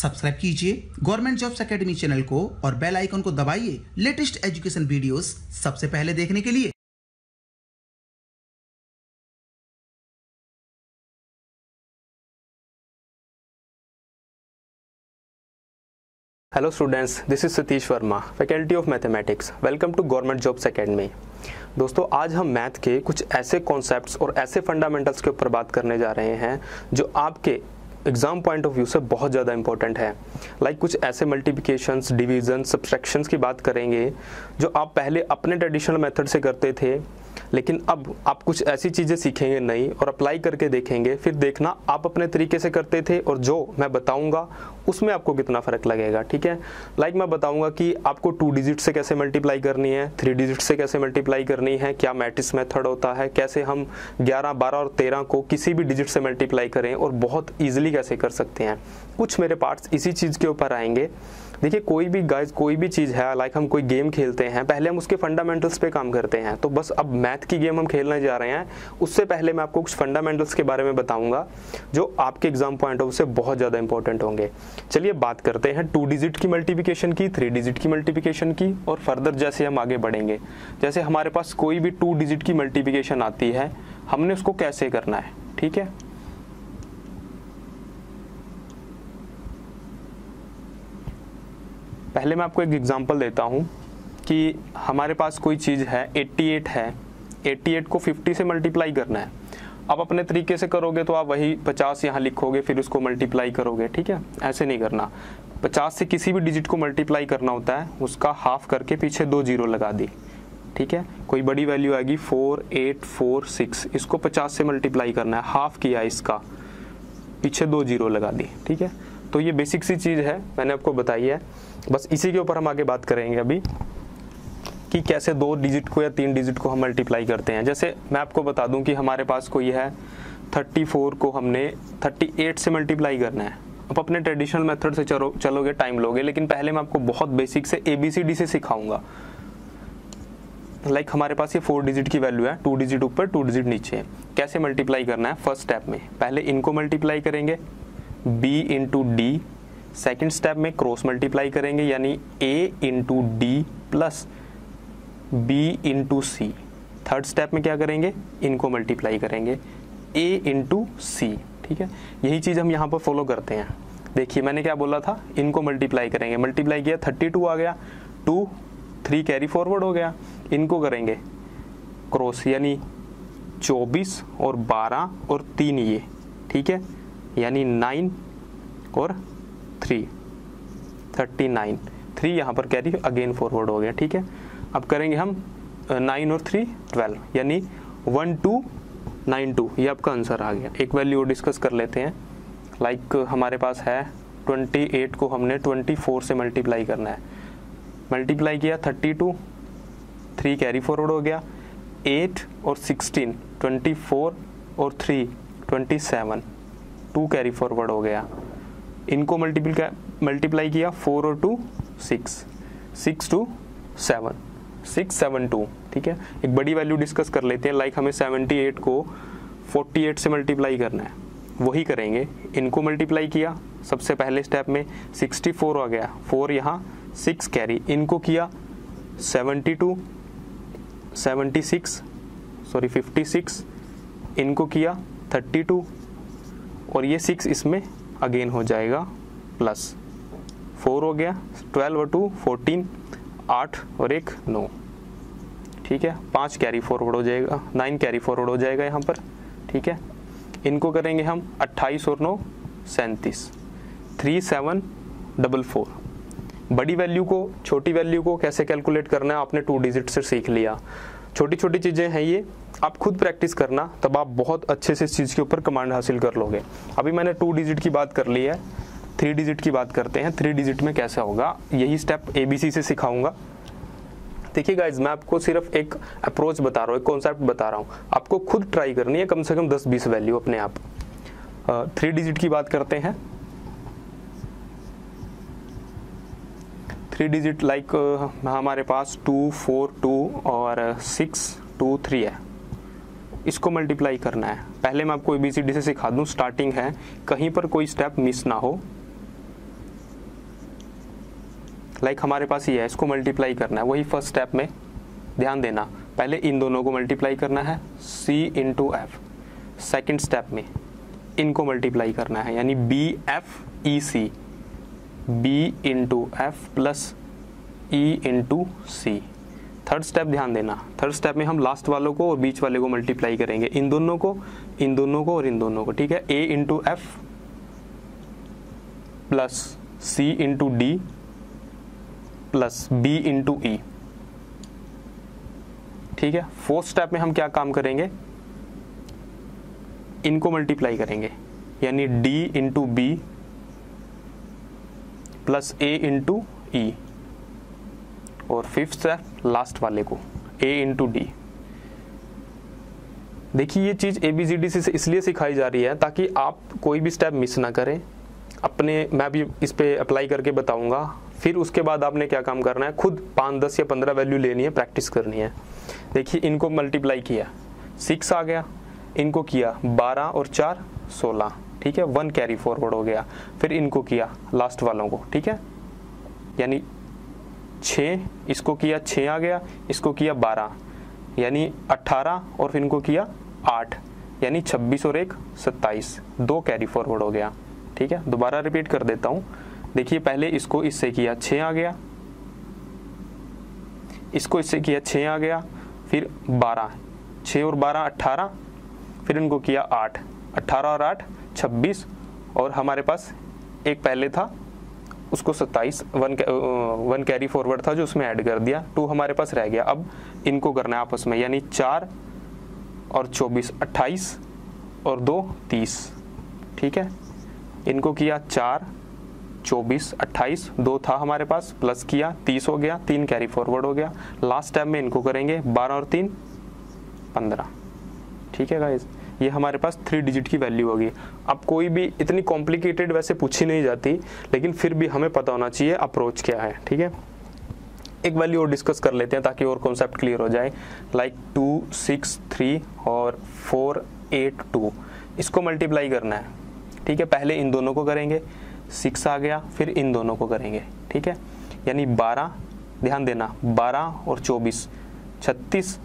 Subscribe कीजिए government jobs academy channel को और बेल आइकन को दबाइए लेटेस्ट एजुकेशन वीडियोस सबसे पहले देखने के लिए। Hello students, this is Satish Verma, faculty of mathematics. Welcome to government jobs academy. दोस्तों, आज हम मैथ के कुछ ऐसे कॉन्सेप्ट्स और ऐसे फंडामेंटल्स के ऊपर बात करने जा रहे हैं जो आपके एग्ज़ाम पॉइंट ऑफ व्यू से बहुत ज़्यादा इंपॉर्टेंट है। लाइक कुछ ऐसे मल्टीप्लिकेशंस, डिवीजन, सब्सट्रैक्शंस की बात करेंगे जो आप पहले अपने ट्रेडिशनल मेथड से करते थे, लेकिन अब आप कुछ ऐसी चीज़ें सीखेंगे नई और अप्लाई करके देखेंगे। फिर देखना आप अपने तरीके से करते थे और जो मैं बताऊंगा उसमें आपको कितना फ़र्क लगेगा। ठीक है, लाइक मैं बताऊंगा कि आपको 2 डिजिट से कैसे मल्टीप्लाई करनी है, 3 डिजिट से कैसे मल्टीप्लाई करनी है, क्या मैट्रिक्स मेथड होता है, कैसे हम 11, 12 और 13 को किसी भी डिजिट से मल्टीप्लाई करें और बहुत ईजिली कैसे कर सकते हैं। कुछ मेरे पार्ट्स इसी चीज़ के ऊपर आएंगे। देखिए, कोई भी चीज़ है, लाइक हम कोई गेम खेलते हैं, पहले हम उसके फंडामेंटल्स पे काम करते हैं। तो बस अब मैथ की गेम हम खेलने जा रहे हैं, उससे पहले मैं आपको कुछ फंडामेंटल्स के बारे में बताऊंगा जो आपके एग्जाम पॉइंट ऑफ व्यू से बहुत ज़्यादा इंपॉर्टेंट होंगे। चलिए बात करते हैं 2 डिजिट की मल्टीप्लिकेशन की, 3 डिजिट की मल्टीप्लिकेशन की और फर्दर जैसे हम आगे बढ़ेंगे। जैसे हमारे पास कोई भी 2 डिजिट की मल्टीप्लिकेशन आती है, हमने उसको कैसे करना है। ठीक है, पहले मैं आपको एक एग्जांपल देता हूं कि हमारे पास कोई चीज़ है 88 है, 88 को 50 से मल्टीप्लाई करना है। आप अपने तरीके से करोगे तो आप वही 50 यहाँ लिखोगे, फिर उसको मल्टीप्लाई करोगे। ठीक है, ऐसे नहीं करना। 50 से किसी भी डिजिट को मल्टीप्लाई करना होता है, उसका हाफ करके पीछे 2 जीरो लगा दी। ठीक है, कोई बड़ी वैल्यू आएगी 4846, इसको 50 से मल्टीप्लाई करना है, हाफ किया इसका, पीछे 2 जीरो लगा दी। ठीक है, तो ये बेसिक सी चीज़ है, मैंने आपको बताई है। बस इसी के ऊपर हम आगे बात करेंगे अभी कि कैसे 2 डिजिट को या 3 डिजिट को हम मल्टीप्लाई करते हैं। जैसे मैं आपको बता दूं कि हमारे पास कोई है 34 को हमने 38 से मल्टीप्लाई करना है। आप अपने ट्रेडिशनल मेथड से चलोगे, टाइम लोगे, लेकिन पहले मैं आपको बहुत बेसिक से ABCD से सिखाऊंगा। लाइक हमारे पास ये 4 डिजिट की वैल्यू है, 2 डिजिट ऊपर 2 डिजिट नीचे। कैसे मल्टीप्लाई करना है? फर्स्ट स्टेप में पहले इनको मल्टीप्लाई करेंगे B into D, second step में क्रॉस मल्टीप्लाई करेंगे, यानी A into D plus B into C. Third step में क्या करेंगे? इनको मल्टीप्लाई करेंगे, A इंटू सी। ठीक है, यही चीज़ हम यहाँ पर फॉलो करते हैं। देखिए मैंने क्या बोला था, इनको मल्टीप्लाई करेंगे, मल्टीप्लाई किया 32 आ गया, 2, 3 कैरी फॉरवर्ड हो गया। इनको करेंगे क्रॉस, यानी 24 और 12 और 3 ये, ठीक है, यानी 9 और 3, 39, 3 यहाँ पर कैरी अगेन फॉरवर्ड हो गया। ठीक है, अब करेंगे हम 9 और 3, 12, यानी 1292, ये आपका आंसर आ गया। एक वैल्यू डिस्कस कर लेते हैं। लाइक हमारे पास है 28 को हमने 24 से मल्टीप्लाई करना है। मल्टीप्लाई किया 32, 3 कैरी फॉरवर्ड हो गया, 8 और 16, 24 और 3, 27, 2 कैरी फॉरवर्ड हो गया। इनको मल्टीप्लाई किया 4 और 2, 6, 6 2 7, 6 7 2। ठीक है, एक बड़ी वैल्यू डिस्कस कर लेते हैं। लाइक हमें 78 को 48 से मल्टीप्लाई करना है, वही करेंगे। इनको मल्टीप्लाई किया सबसे पहले स्टेप में, 64 आ गया, 4 यहाँ, 6 कैरी। इनको किया 56, इनको किया 32 और ये 6 इसमें अगेन हो जाएगा, प्लस 4 हो गया, 12 और 2 14, 8 और 1 9। ठीक है, 5 कैरी फॉरवर्ड हो जाएगा, 9 कैरी फॉरवर्ड हो जाएगा यहाँ पर। ठीक है, इनको करेंगे हम 28 और 9 37, 3744। बड़ी वैल्यू को, छोटी वैल्यू को कैसे कैलकुलेट करना है आपने 2 डिजिट से सीख लिया। छोटी छोटी चीज़ें हैं ये, आप खुद प्रैक्टिस करना, तब आप बहुत अच्छे से इस चीज़ के ऊपर कमांड हासिल कर लोगे। अभी मैंने 2 डिजिट की बात कर ली है, 3 डिजिट की बात करते हैं। 3 डिजिट में कैसा होगा, यही स्टेप ABC से सिखाऊंगा। देखिए गाइज, मैं आपको सिर्फ एक अप्रोच बता रहा हूँ, एक कॉन्सेप्ट बता रहा हूँ, आपको खुद ट्राई करनी है कम से कम 10-20 वैल्यू अपने आप। 3 डिजिट की बात करते हैं। 3 डिजिट लाइक हमारे पास 2, 4, 2 और 6, 2, 3 है, इसको मल्टीप्लाई करना है। पहले मैं आपको ABCD से सिखा दूं, स्टार्टिंग है, कहीं पर कोई स्टेप मिस ना हो। लाइक हमारे पास ये है, इसको मल्टीप्लाई करना है। वही फर्स्ट स्टेप में ध्यान देना, पहले इन दोनों को मल्टीप्लाई करना है C into F, second step में इनको मल्टीप्लाई करना है यानी B F E C, B into F plus E into C. Third step ध्यान देना, थर्ड स्टेप में हम लास्ट वालों को और बीच वाले को मल्टीप्लाई करेंगे, इन दोनों को, इन दोनों को और इन दोनों को, ठीक है। A into F plus C into D plus B into E, ठीक है। फोर्थ स्टेप में हम क्या काम करेंगे, इनको मल्टीप्लाई करेंगे यानी D into B plus A into E, और फिफ्थ स्टेप लास्ट वाले को a इंटू डी। देखिए ये चीज़ ABCD से इसलिए सिखाई जा रही है ताकि आप कोई भी स्टेप मिस ना करें अपने, मैं भी इस पर अप्लाई करके बताऊंगा। फिर उसके बाद आपने क्या काम करना है, खुद 5, 10 या 15 वैल्यू लेनी है, प्रैक्टिस करनी है। देखिए इनको मल्टीप्लाई किया 6 आ गया, इनको किया 12 और 4 16, ठीक है, 1 कैरी फॉरवर्ड हो गया। फिर इनको किया लास्ट वालों को, ठीक है, यानी 6, इसको किया 6 आ गया, इसको किया 12 यानी 18, और फिर इनको किया 8 यानी 26 और 1 27, 2 कैरी फॉरवर्ड हो गया, ठीक है। दोबारा रिपीट कर देता हूँ, देखिए पहले इसको इससे किया 6 आ गया, इसको इससे किया 6 आ गया, फिर 12, 6 और 12 18, फिर इनको किया 8, 18 और 8 26, और हमारे पास एक पहले था उसको 27, वन कैरी फॉरवर्ड था जो उसमें ऐड कर दिया, 2 हमारे पास रह गया। अब इनको करना है आपस में यानी 4 और 24 28 और 2 30, ठीक है। इनको किया 4 24 28 2 था हमारे पास, प्लस किया 30 हो गया, 3 कैरी फॉरवर्ड हो गया। लास्ट टाइम में इनको करेंगे 12 और 3 15, ठीक है गाइज। ये हमारे पास 3 डिजिट की वैल्यू होगी। अब कोई भी इतनी कॉम्प्लिकेटेड वैसे पूछी नहीं जाती, लेकिन फिर भी हमें पता होना चाहिए अप्रोच क्या है, ठीक है। एक वैल्यू और डिस्कस कर लेते हैं ताकि और कॉन्सेप्ट क्लियर हो जाए, लाइक 2 6 3 और 4 8 2, इसको मल्टीप्लाई करना है, ठीक है। पहले इन दोनों को करेंगे, 6 आ गया, फिर इन दोनों को करेंगे, ठीक है, यानी 12, ध्यान देना 12 और 24 36,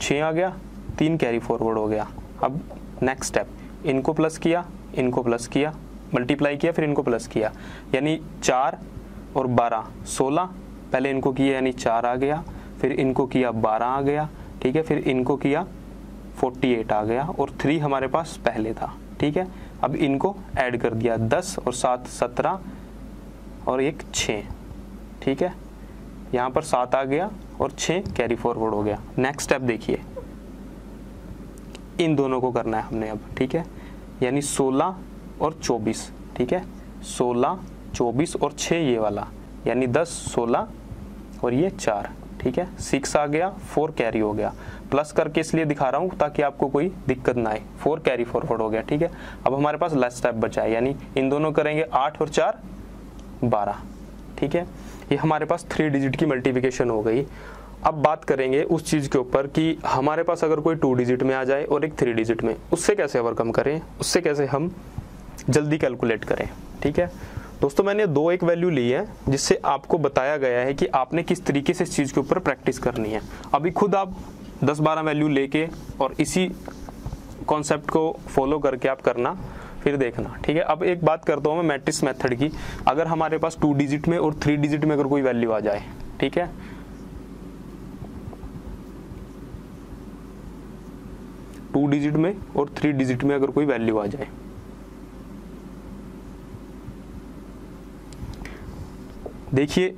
6 आ गया, 3 कैरी फॉरवर्ड हो गया। अब नेक्स्ट स्टेप, इनको प्लस किया, इनको प्लस किया, मल्टीप्लाई किया, फिर इनको प्लस किया यानी 4 और 12 16, पहले इनको किया यानी 4 आ गया, फिर इनको किया 12 आ गया, ठीक है, फिर इनको किया 48 आ गया, और 3 हमारे पास पहले था, ठीक है। अब इनको ऐड कर दिया 10 और 7 17 और 1 6, ठीक है, यहाँ पर 7 आ गया और 6 कैरी फॉरवर्ड हो गया। नेक्स्ट स्टेप देखिए, इन दोनों को करना है हमने अब, ठीक है, यानी 16 और 24, ठीक है, 16 24 और 6 ये वाला यानी 10 16 और ये 4, ठीक है। 6 आ गया, 4 कैरी हो गया, प्लस करके इसलिए दिखा रहा हूँ ताकि आपको कोई दिक्कत ना आए, 4 कैरी फॉरवर्ड हो गया, ठीक है। अब हमारे पास लास्ट स्टेप बचा है यानी इन दोनों करेंगे 8 और 4 12, ठीक है। ये हमारे पास 3 डिजिट की मल्टीप्लिकेशन हो गई। अब बात करेंगे उस चीज़ के ऊपर कि हमारे पास अगर कोई 2 डिजिट में आ जाए और एक 3 डिजिट में, उससे कैसे ओवरकम करें, उससे कैसे हम जल्दी कैलकुलेट करें, ठीक है। दोस्तों मैंने 2-1 वैल्यू ली है जिससे आपको बताया गया है कि आपने किस तरीके से इस चीज़ के ऊपर प्रैक्टिस करनी है। अभी खुद आप 10-12 वैल्यू लेके और इसी कॉन्सेप्ट को फॉलो करके आप करना, फिर देखना, ठीक है। अब एक बात करता हूँ मैं मैट्रिक्स मेथड की। अगर हमारे पास 2 डिजिट में और 3 डिजिट में अगर कोई वैल्यू आ जाए, ठीक है, टू डिजिट में और 3 डिजिट में अगर कोई वैल्यू आ जाए, देखिए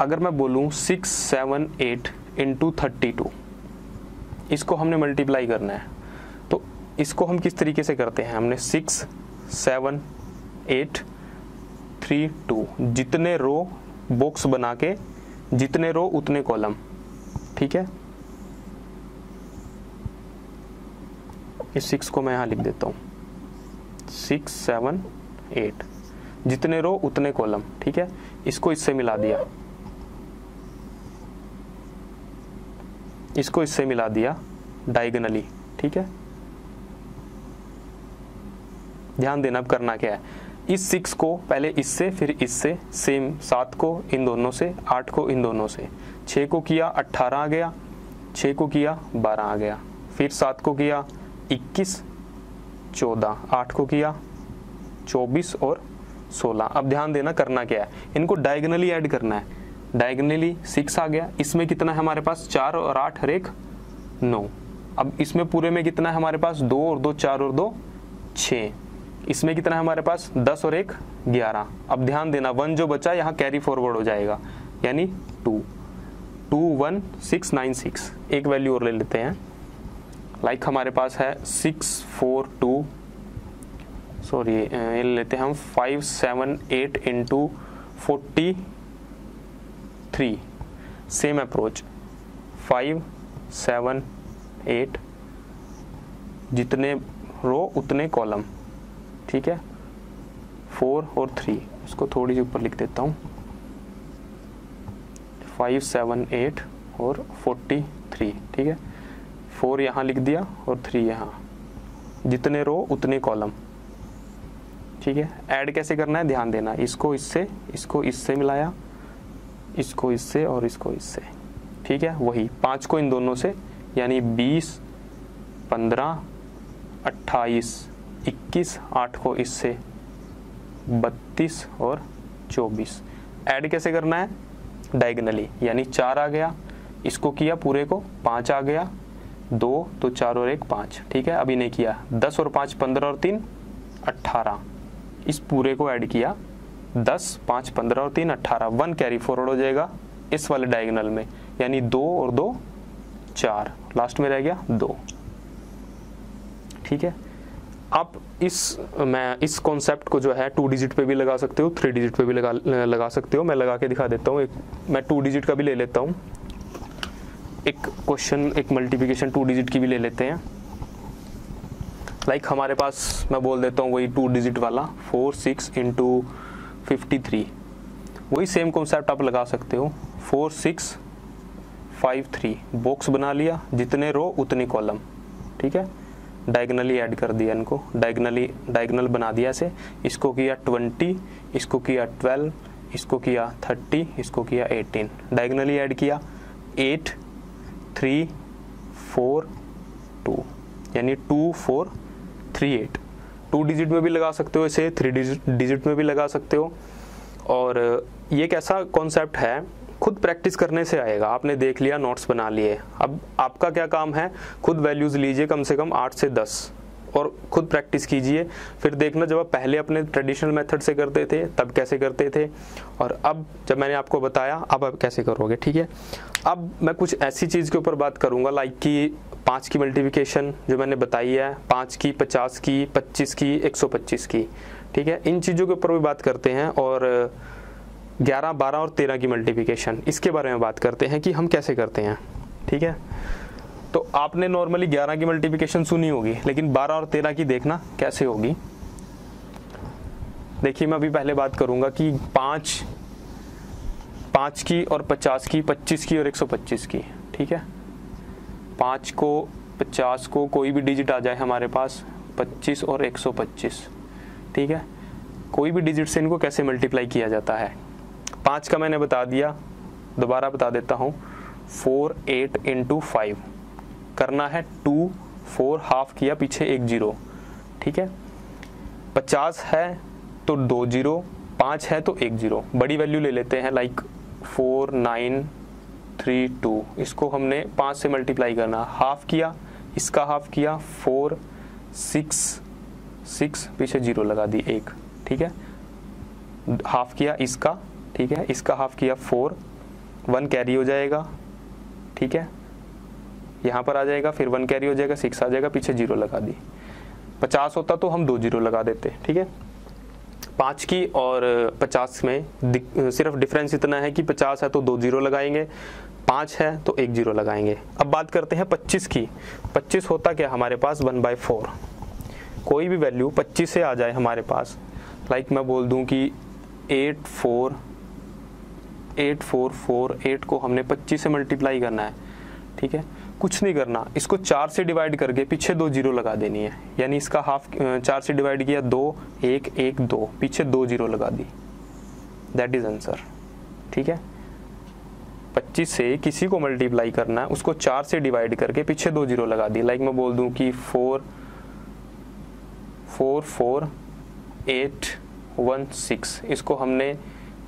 अगर मैं बोलूं 6 7 8 × 32, इसको हमने मल्टीप्लाई करना है। तो इसको हम किस तरीके से करते हैं, हमने 6 7 8 3 2, जितने रो बॉक्स बना के, जितने रो उतने कॉलम, ठीक है। इस 6 को मैं यहाँ लिख देता हूँ, 6 7 8, जितने रो उतने कॉलम, ठीक है। इसको इससे मिला दिया, इसको इससे मिला दिया डायगोनली, ठीक है। ध्यान देना अब करना क्या है, इस 6 को पहले इससे फिर इससे सेम 7 को इन दोनों से, 8 को इन दोनों से, 6 को किया 18 आ गया, 6 को किया 12 आ गया, फिर 7 को किया 21, 14, 8 को किया 24 और 16। अब ध्यान देना करना क्या है, इनको डायगनली ऐड करना है। डायगनली 6 आ गया, इसमें कितना है हमारे पास 4 और 8 हर एक 9। अब इसमें पूरे में कितना है हमारे पास 2 और 2, 4 और 2, 6। इसमें कितना है हमारे पास 10 और 1, 11। अब ध्यान देना 1 जो बचा यहाँ कैरी फॉरवर्ड हो जाएगा, यानी 2, 2, 1, 6, 9, 6। एक वैल्यू और ले लेते हैं, लाइक हमारे पास है 6, 4, 2, सॉरी ये लेते हैं हम 5, 7, 8 इंटू 43। सेम अप्रोच 5, 7, 8, जितने रो उतने कॉलम, ठीक है। 4 और 3 इसको थोड़ी सी ऊपर लिख देता हूँ, 5, 7, 8 और 43, ठीक है। 4 यहाँ लिख दिया और 3 यहाँ, जितने रो उतने कॉलम, ठीक है। ऐड कैसे करना है ध्यान देना, इसको इससे, इसको इससे मिलाया, इसको इससे और इसको इससे, ठीक है। वही 5 को इन दोनों से, यानी 20, 15, 28, 21, 8 को इससे 32 और 24। ऐड कैसे करना है डायगनली, यानी 4 आ गया, इसको किया पूरे को 5 आ गया, 2 तो 4 और 1, 5, ठीक है। अभी नहीं किया 10 और 5, 15 और 3, 18। इस पूरे को ऐड किया 10, 5, 15 और 3, 18। 1 कैरी फॉरवर्ड हो जाएगा इस वाले डायगनल में, यानी 2 और 2, 4, लास्ट में रह गया 2, ठीक है। आप मैं इस कॉन्सेप्ट को जो है 2 डिजिट पे भी लगा सकते हो, 3 डिजिट पे भी लगा सकते हो। मैं लगा के दिखा देता हूँ। एक मैं 2 डिजिट का भी ले लेता हूँ, एक क्वेश्चन, एक मल्टीप्लिकेशन 2 डिजिट की भी ले लेते हैं। लाइक हमारे पास मैं बोल देता हूँ वही 2 डिजिट वाला 46 इंटू 53, वही सेम कॉन्सेप्ट आप लगा सकते हो। 4, 6, 5, 3, बॉक्स बना लिया, जितने रो उतनी कॉलम, ठीक है। डायगनली ऐड कर दिया इनको, डायगनल बना दिया इसे। इसको किया 20, इसको किया 12, इसको किया 30, इसको किया 18। डायगनली ऐड किया 8, 3, 4, 2, यानी 2, 4, 3, 8। 2 डिजिट में भी लगा सकते हो इसे, 3 डिजिट में भी लगा सकते हो। और ये कैसा कॉन्सेप्ट है, खुद प्रैक्टिस करने से आएगा। आपने देख लिया, नोट्स बना लिए, अब आपका क्या काम है, खुद वैल्यूज़ लीजिए कम से कम 8 से 10 और खुद प्रैक्टिस कीजिए। फिर देखना जब आप पहले अपने ट्रेडिशनल मेथड से करते थे तब कैसे करते थे, और अब जब मैंने आपको बताया अब आप कैसे करोगे, ठीक है। अब मैं कुछ ऐसी चीज़ के ऊपर बात करूँगा, लाइक कि 5 की मल्टीप्लिकेशन जो मैंने बताई है, 5 की, 50 की, 25 की, 125 की, ठीक है। इन चीज़ों के ऊपर भी बात करते हैं, और 11, 12 और 13 की मल्टीप्लिकेशन इसके बारे में बात करते हैं कि हम कैसे करते हैं, ठीक है। तो आपने नॉर्मली 11 की मल्टीप्लिकेशन सुनी होगी, लेकिन 12 और 13 की देखना कैसे होगी। देखिए मैं अभी पहले बात करूंगा कि 5 की और 50 की, 25 की और 125 की, ठीक है। 5 को, 50 को, कोई भी डिजिट आ जाए हमारे पास, 25 और 125, ठीक है। कोई भी डिजिट से इनको कैसे मल्टीप्लाई किया जाता है। 5 का मैंने बता दिया, दोबारा बता देता हूँ, 4, 8 इंटू 5 करना है, 2, 4, हाफ किया पीछे 1 जीरो, ठीक है। 50 है तो 2 जीरो, 5 है तो 1 जीरो। बड़ी वैल्यू ले लेते हैं, लाइक 4, 9, 3, 2। इसको हमने 5 से मल्टीप्लाई करना, हाफ किया, इसका हाफ किया 4, 6, 6 पीछे 0 लगा दी 1, ठीक है। हाफ किया इसका, ठीक है, इसका हाफ किया 4, 1 कैरी हो जाएगा, ठीक है, यहाँ पर आ जाएगा, फिर 1 कैरी हो जाएगा, 6 आ जाएगा, पीछे 0 लगा दी। 50 होता तो हम 2 जीरो लगा देते, ठीक है। 5 की और 50 में सिर्फ डिफरेंस इतना है कि 50 है तो 2 जीरो लगाएंगे, 5 है तो 1 जीरो लगाएंगे। अब बात करते हैं 25 की। 25 होता क्या हमारे पास 1/4। कोई भी वैल्यू 25 से आ जाए हमारे पास, लाइक मैं बोल दूं कि 8, 4, 8 को हमने 25 से मल्टीप्लाई करना है, ठीक है। कुछ नहीं करना, इसको 4 से डिवाइड करके पीछे 2 जीरो लगा देनी है, यानी इसका हाफ 4 से डिवाइड किया 2 1 1 2, पीछे 2 जीरो लगा दी, दैट इज आंसर। ठीक है, 25 से किसी को मल्टीप्लाई करना है, उसको 4 से डिवाइड करके पीछे 2 जीरो लगा दी। लाइक मैं बोल दूं कि 4 4 4 8 1 6, इसको हमने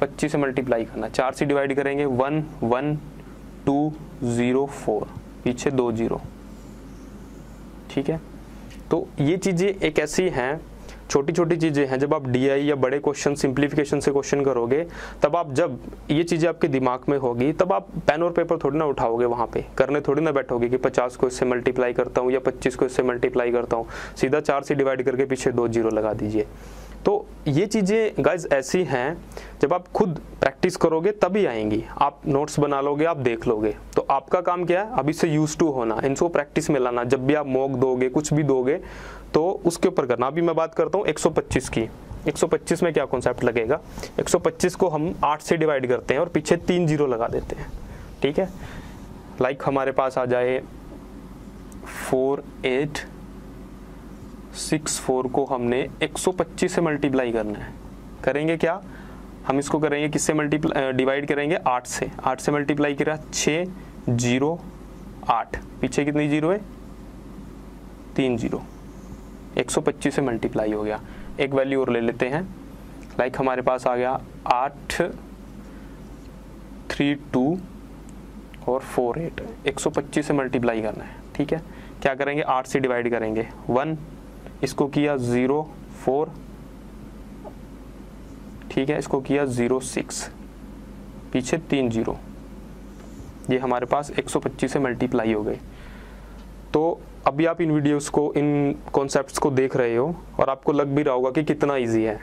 25 से मल्टीप्लाई करना, 4 से डिवाइड करेंगे 1 1 2 0 4, पीछे 2 जीरो। ठीक है, तो ये चीज़ें एक ऐसी हैं, छोटी छोटी चीज़ें हैं, जब आप डीआई या बड़े क्वेश्चन सिंप्लीफिकेशन से क्वेश्चन करोगे, तब आप जब ये चीज़ें आपके दिमाग में होगी तब आप पेन और पेपर थोड़ी ना उठाओगे, वहाँ पे करने थोड़ी ना बैठोगे कि 50 को इससे मल्टीप्लाई करता हूँ या 25 को इससे मल्टीप्लाई करता हूँ, सीधा 4 से डिवाइड करके पीछे 2 जीरो लगा दीजिए। तो ये चीज़ें गाइज ऐसी हैं, जब आप खुद प्रैक्टिस करोगे तभी आएंगी, आप नोट्स बना लोगे, आप देख लोगे। तो आपका काम क्या है, अभी से यूज टू होना, इनको प्रैक्टिस में लाना, जब भी आप मॉक दोगे कुछ भी दोगे तो उसके ऊपर करना। अभी मैं बात करता हूँ 125 की, 125 में क्या कॉन्सेप्ट लगेगा, 125 को हम 8 से डिवाइड करते हैं और पीछे 3 जीरो लगा देते हैं। ठीक है, लाइक हमारे पास आ जाए 4 8 6 4 को हमने 125 से मल्टीप्लाई करना है, करेंगे क्या, हम इसको करेंगे किससे मल्टीप्लाई, डिवाइड करेंगे 8 से, 8 से मल्टीप्लाई करा 6 0 8, पीछे कितनी जीरो है, 3 जीरो, 125 से मल्टीप्लाई हो गया। एक वैल्यू और ले लेते हैं, लाइक हमारे पास आ गया 8 3 2 और 4 8, 125 से मल्टीप्लाई करना है। ठीक है, क्या करेंगे, 8 से डिवाइड करेंगे 1, इसको किया 0 4, ठीक है, इसको किया 0 6, पीछे 3 जीरो, ये हमारे पास 125 से मल्टीप्लाई हो गए। तो अभी आप इन वीडियोस को, इन कॉन्सेप्ट्स को देख रहे हो और आपको लग भी रहा होगा कि कितना इजी है,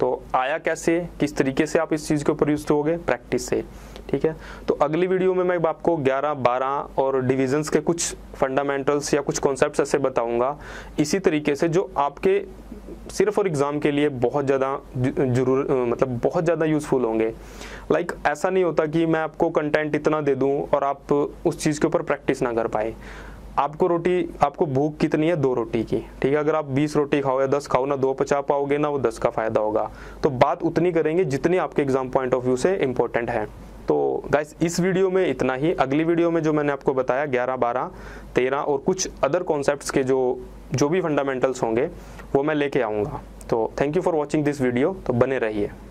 तो आया कैसे, किस तरीके से आप इस चीज़ के ऊपर यूज हो गए, प्रैक्टिस से। ठीक है, तो अगली वीडियो में मैं आपको 11, 12 और डिविजन्स के कुछ फंडामेंटल्स या कुछ कॉन्सेप्ट्स ऐसे बताऊंगा इसी तरीके से, जो आपके सिर्फ और एग्ज़ाम के लिए बहुत ज़्यादा जरूर, मतलब बहुत ज़्यादा यूज़फुल होंगे। लाइक ऐसा नहीं होता कि मैं आपको कंटेंट इतना दे दूँ और आप उस चीज़ के ऊपर प्रैक्टिस ना कर पाए। आपको रोटी, आपको भूख कितनी है, 2 रोटी की, ठीक है, अगर आप 20 रोटी खाओ या 10 खाओ, ना 2 पचा पाओगे ना वो 10 का फायदा होगा। तो बात उतनी करेंगे जितनी आपके एग्जाम पॉइंट ऑफ व्यू से इम्पोर्टेंट है। तो गाइस इस वीडियो में इतना ही, अगली वीडियो में जो मैंने आपको बताया 11, 12, 13 और कुछ अदर कॉन्सेप्ट्स के जो भी फंडामेंटल्स होंगे वो मैं लेके आऊँगा। तो thank you for watching this video, तो बने रहिए।